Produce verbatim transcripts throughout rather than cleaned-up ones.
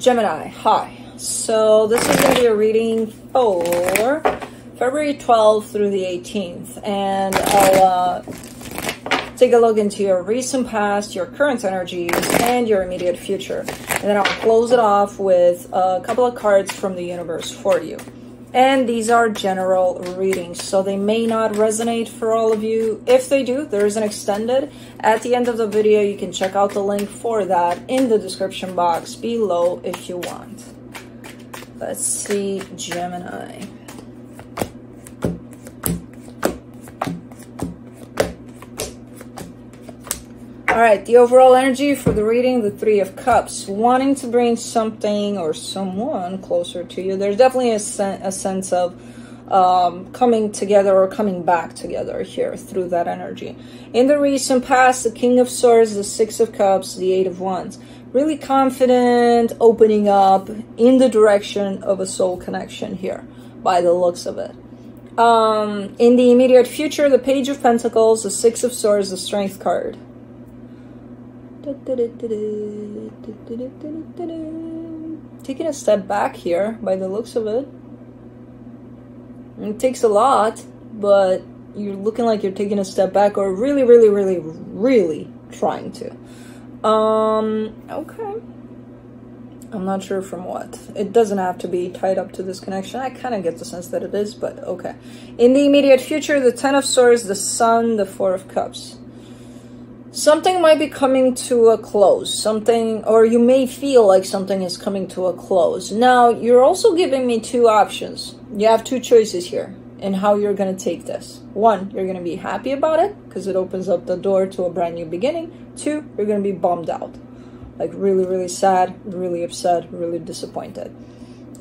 Gemini, hi. So this is going to be a reading for February twelfth through the eighteenth. And I'll uh, take a look into your recent past, your current energies, and your immediate future. And then I'll close it off with a couple of cards from the universe for you. And these are general readings, so they may not resonate for all of you. If they do, there is an extended. At the end of the video, you can check out the link for that in the description box below if you want. Let's see, Gemini. All right, the overall energy for the reading, the Three of Cups. Wanting to bring something or someone closer to you. There's definitely a, sen a sense of um, coming together or coming back together here through that energy. In the recent past, the King of Swords, the Six of Cups, the Eight of Wands. Really confident, opening up in the direction of a soul connection here, by the looks of it. Um, in the immediate future, the Page of Pentacles, the Six of Swords, the Strength card. Taking a step back here by the looks of it. It takes a lot, but you're looking like you're taking a step back or really, really, really, really trying to. Um, okay. I'm not sure from what. It doesn't have to be tied up to this connection. I kind of get the sense that it is, but okay. In the immediate future, the Ten of Swords, the Sun, the Four of Cups. Something might be coming to a close, something, or you may feel like something is coming to a close. Now, you're also giving me two options. You have two choices here in how you're going to take this. One, you're going to be happy about it because it opens up the door to a brand new beginning. Two, you're going to be bummed out, like really, really sad, really upset, really disappointed.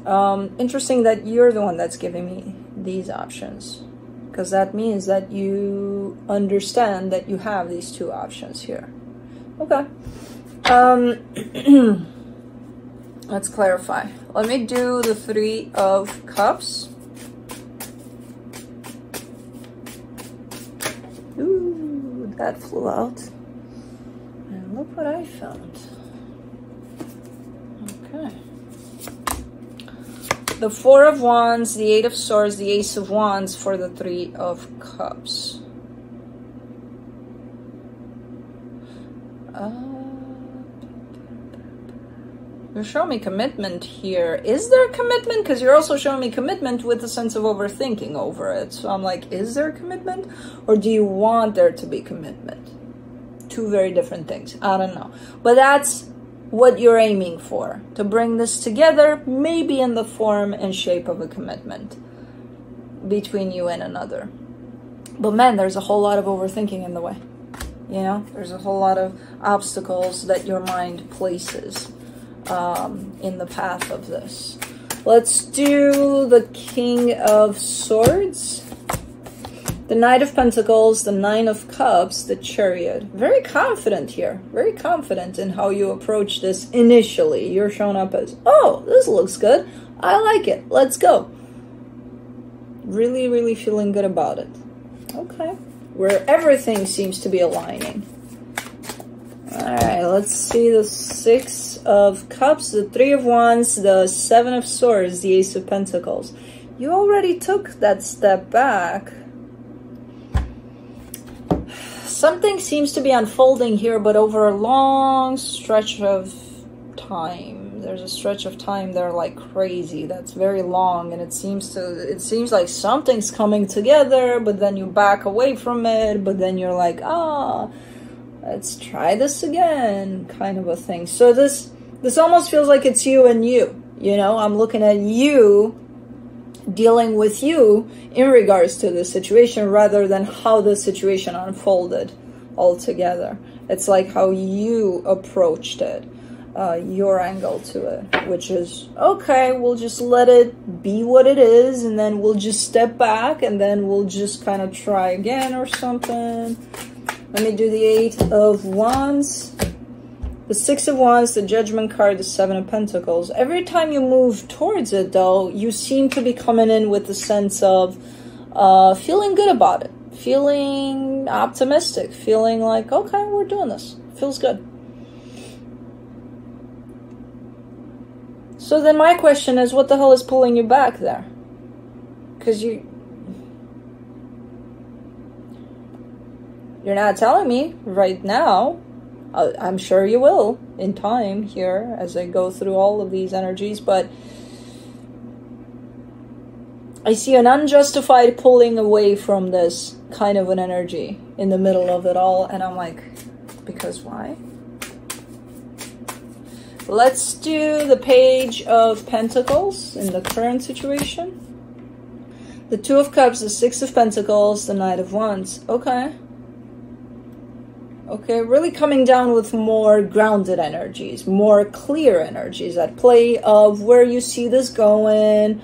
Um, interesting that you're the one that's giving me these options. Because that means that you understand that you have these two options here. Okay. Um, let's clarify. Let me do the Three of Cups. Ooh, that flew out. And look what I found. Okay. The Four of Wands, the Eight of Swords, the Ace of Wands for the Three of Cups. Uh, you're showing me commitment here. Is there commitment? Because you're also showing me commitment with a sense of overthinking over it. So I'm like, is there commitment? Or do you want there to be commitment? Two very different things. I don't know. But that's what you're aiming for, to bring this together, maybe in the form and shape of a commitment between you and another. But man, there's a whole lot of overthinking in the way, you know? There's a whole lot of obstacles that your mind places um, in the path of this. Let's do the King of Swords, the Knight of Pentacles, the Nine of Cups, the Chariot. Very confident here. Very confident in how you approach this initially. You're shown up as, oh, this looks good. I like it. Let's go. Really, really feeling good about it. Okay. Where everything seems to be aligning. All right, let's see the Six of Cups, the Three of Wands, the Seven of Swords, the Ace of Pentacles. You already took that step back. Something seems to be unfolding here, but over a long stretch of time. There's a stretch of time there like crazy. That's very long, and it seems to it seems like something's coming together, but then you back away from it, but then you're like, ah, let's try this again, kind of a thing. So this this almost feels like it's you and you. You know, I'm looking at you dealing with you in regards to the situation rather than how the situation unfolded altogether. It's like how you approached it, uh, your angle to it, which is, okay, we'll just let it be what it is, and then we'll just step back, and then we'll just kind of try again or something. Let me do the Eight of Wands, the Six of Wands, the Judgment card, the Seven of Pentacles. Every time you move towards it, though, you seem to be coming in with a sense of uh, feeling good about it, feeling optimistic, feeling like, okay, we're doing this. Feels good. So then my question is, what the hell is pulling you back there? Because you... You're not telling me right now. I'm sure you will in time here as I go through all of these energies, but I see an unjustified pulling away from this kind of an energy in the middle of it all, and I'm like, because why? Let's do the Page of Pentacles in the current situation. The Two of Cups, the Six of Pentacles, the Knight of Wands. Okay. Okay, really coming down with more grounded energies, more clear energies at play of where you see this going,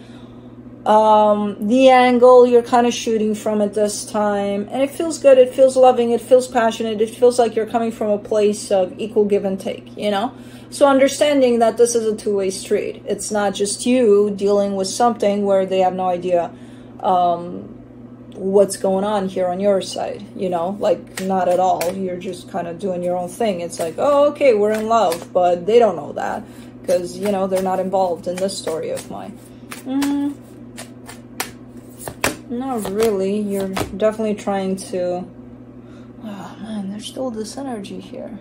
um, the angle you're kind of shooting from at this time. And it feels good, it feels loving, it feels passionate, it feels like you're coming from a place of equal give and take, you know? So understanding that this is a two-way street. It's not just you dealing with something where they have no idea um, what's going on here on your side, you know, like not at all. You're just kind of doing your own thing. It's like, oh, okay, we're in love, but they don't know that because, you know, they're not involved in this story of mine. Mm, not really. You're definitely trying to, oh man, there's still this energy here.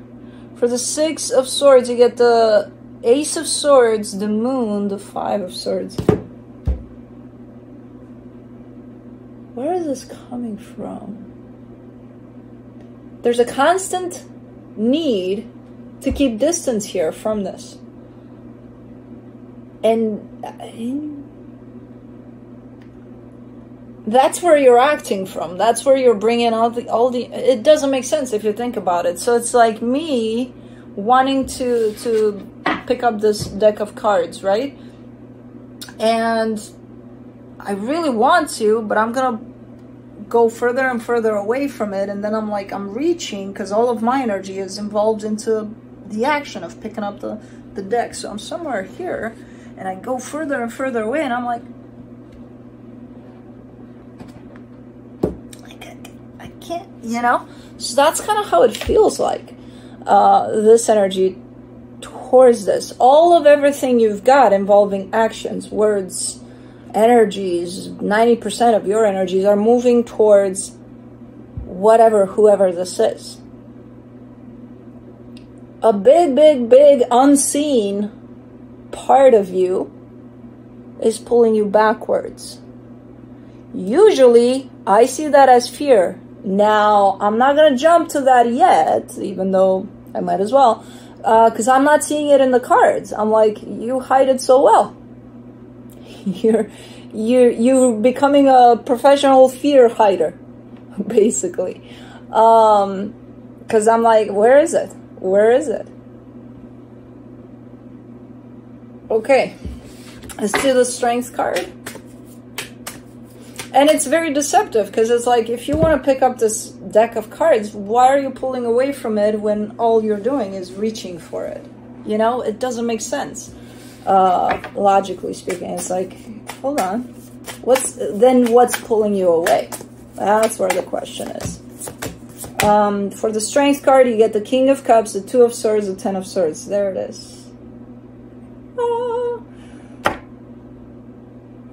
For the Six of Swords, you get the Ace of Swords, the Moon, the Five of Swords. Where is this coming from? There's a constant need to keep distance here from this. And I, that's where you're acting from. That's where you're bringing all the, all the... It doesn't make sense if you think about it. So it's like me wanting to, to pick up this deck of cards, right? And... I really want to, but I'm going to go further and further away from it. And then I'm like, I'm reaching because all of my energy is involved into the action of picking up the, the deck. So I'm somewhere here and I go further and further away and I'm like, I can't, I can't, you know? So that's kind of how it feels like, uh, this energy towards this. All of everything you've got involving actions, words, energies, ninety percent of your energies are moving towards whatever, whoever this is. A big, big, big unseen part of you is pulling you backwards. Usually, I see that as fear. Now, I'm not going to jump to that yet, even though I might as well, because uh, I'm not seeing it in the cards. I'm like, you hide it so well. You're, you're, you're becoming a professional fear hider, basically. Um, 'cause I'm like, where is it? Where is it? Okay. Let's do the Strength card. And it's very deceptive because it's like, if you want to pick up this deck of cards, why are you pulling away from it when all you're doing is reaching for it? You know, it doesn't make sense. Uh, logically speaking, it's like, hold on, what's then what's pulling you away? That's where the question is. Um, for the Strength card, you get the King of Cups, the Two of Swords, the Ten of Swords. There it is. Ah.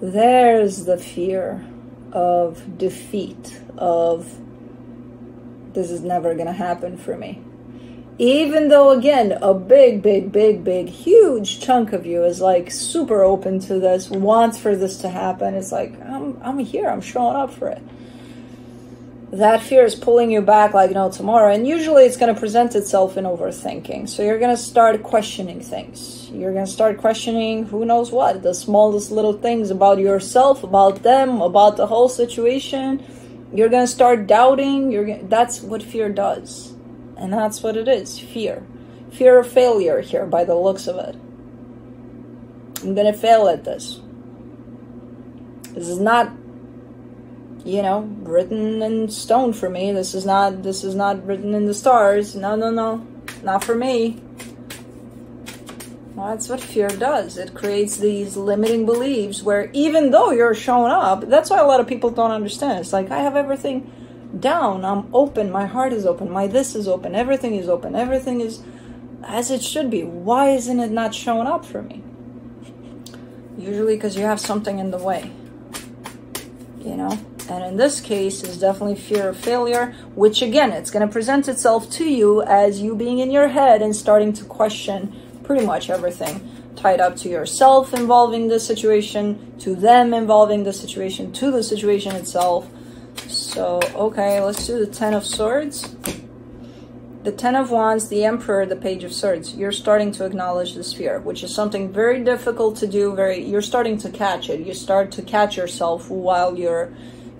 There's the fear of defeat, of this is never going to happen for me. Even though, again, a big, big, big, big, huge chunk of you is like super open to this, wants for this to happen. It's like, I'm, I'm here. I'm showing up for it. That fear is pulling you back like no tomorrow. And usually it's going to present itself in overthinking. So you're going to start questioning things. You're going to start questioning who knows what, the smallest little things about yourself, about them, about the whole situation. You're going to start doubting. You're gonna, that's what fear does. And that's what it is, fear. Fear of failure here, by the looks of it. I'm going to fail at this. This is not, you know, written in stone for me. This is not, this is not written in the stars. No, no, no, not for me. Well, that's what fear does. It creates these limiting beliefs where even though you're showing up, that's why a lot of people don't understand. It's like, I have everything down, I'm open, my heart is open, my this is open, everything is open, everything is as it should be. Why isn't it not showing up for me? usually because you have something in the way, you know? And in this case, it's definitely fear of failure, which again, it's going to present itself to you as you being in your head and starting to question pretty much everything tied up to yourself involving the situation, to them involving the situation, to the situation itself. So, okay, let's do the Ten of Swords, the Ten of Wands, the Emperor, the Page of Swords. You're starting to acknowledge this fear, which is something very difficult to do. Very, you're starting to catch it. You start to catch yourself while you're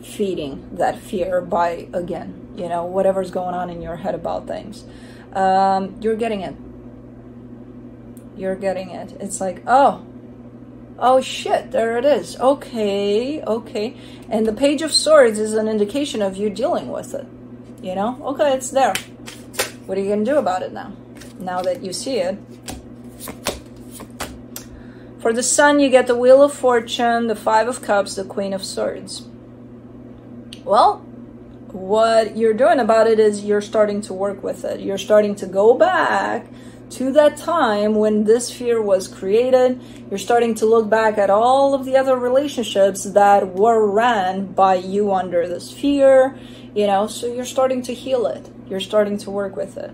feeding that fear by, again, you know, whatever's going on in your head about things. Um, you're getting it. You're getting it. It's like, oh, oh shit, there it is. Okay, okay. And the Page of Swords is an indication of you dealing with it. You know, okay, it's there. What are you going to do about it now? Now that you see it. For the Sun, you get the Wheel of Fortune, the Five of Cups, the Queen of Swords. Well, what you're doing about it is you're starting to work with it. You're starting to go back to that time when this fear was created. You're starting to look back at all of the other relationships that were ran by you under this fear, you know, so you're starting to heal it. You're starting to work with it.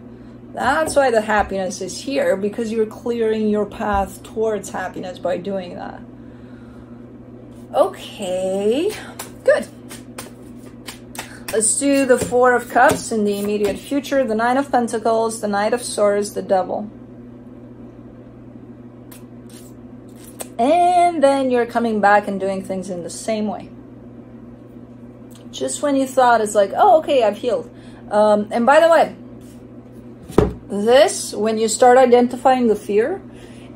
That's why the happiness is here, because you're clearing your path towards happiness by doing that. Okay, good. Let's do the Four of Cups in the immediate future, the Nine of Pentacles, the Knight of Swords, the Devil. And then you're coming back and doing things in the same way. Just when you thought it's like, oh, okay, I've healed. Um, and by the way, this, when you start identifying the fear,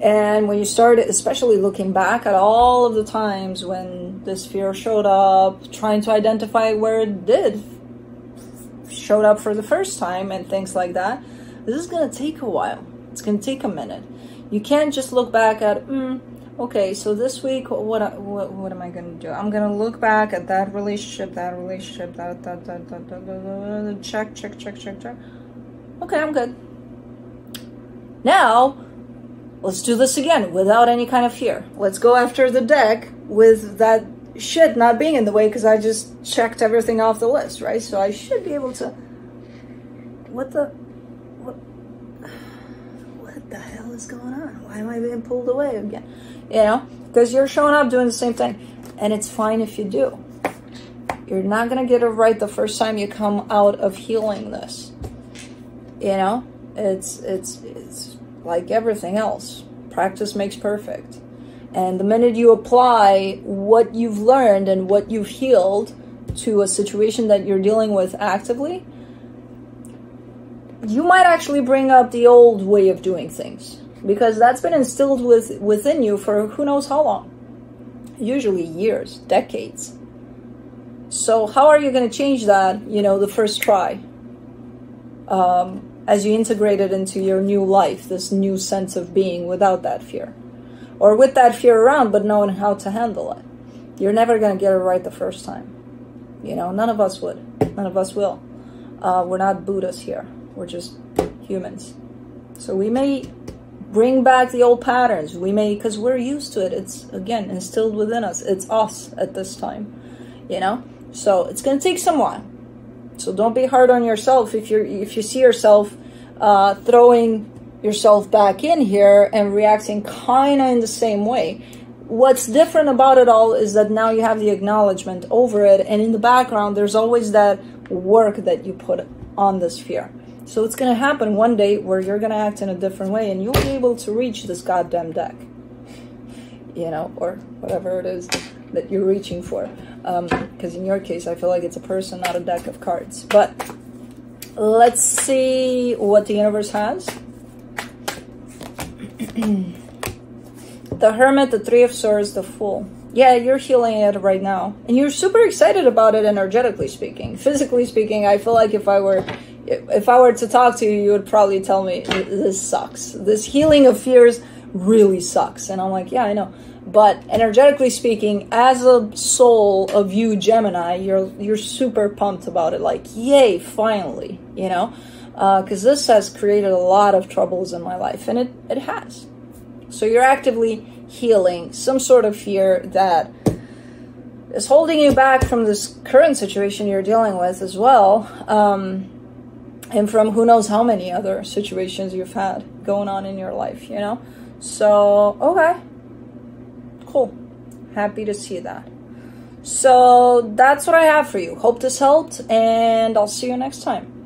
and when you start especially looking back at all of the times when this fear showed up, trying to identify where it did showed up for the first time and things like that, this is going to take a while. It's going to take a minute. You can't just look back at, mm, okay, so this week, what, what, what am I going to do? I'm going to look back at that relationship, that relationship, that, that, that, that, that, that, that, check, check, check, check, check. Okay, I'm good. Now, let's do this again without any kind of fear. Let's go after the deck with that shit not being in the way, because I just checked everything off the list, right? So I should be able to... What the... What, what the hell is going on? Why am I being pulled away again? You know, because you're showing up doing the same thing. And it's fine if you do. You're not going to get it right the first time you come out of healing this. You know, it's... it's, it's like everything else, practice makes perfect. And the minute you apply what you've learned and what you've healed to a situation that you're dealing with actively, you might actually bring up the old way of doing things, because that's been instilled with, within you for who knows how long, usually years, decades. So how are you going to change that, you know, the first try? Um, as you integrate it into your new life, this new sense of being without that fear, or with that fear around, but knowing how to handle it. You're never going to get it right the first time. You know, none of us would, none of us will. Uh, we're not Buddhas here. We're just humans. So we may bring back the old patterns. We may, because we're used to it. It's again, instilled within us. It's us at this time, you know, so it's going to take some while. So don't be hard on yourself if you're if you see yourself uh, throwing yourself back in here and reacting kind of in the same way. What's different about it all is that now you have the acknowledgement over it, and in the background there's always that work that you put on this fear. So it's going to happen one day where you're going to act in a different way, and you'll be able to reach this goddamn deck, you know, or whatever it is that you're reaching for. Because um, in your case, I feel like it's a person, not a deck of cards. But let's see what the universe has. The Hermit, the Three of Swords, the Fool. Yeah, you're healing it right now. And you're super excited about it, energetically speaking. Physically speaking, I feel like if I were... If I were to talk to you, you would probably tell me, this sucks. This healing of fears really sucks. And I'm like, yeah, I know. But energetically speaking, as a soul of you, Gemini, you're you're super pumped about it. Like, yay, finally, you know? Because uh, this has created a lot of troubles in my life, and it, it has. So you're actively healing, some sort of fear that is holding you back from this current situation you're dealing with as well, um, and from who knows how many other situations you've had going on in your life, you know? So, okay, cool. Happy to see that. So that's what I have for you. Hope this helped, and I'll see you next time.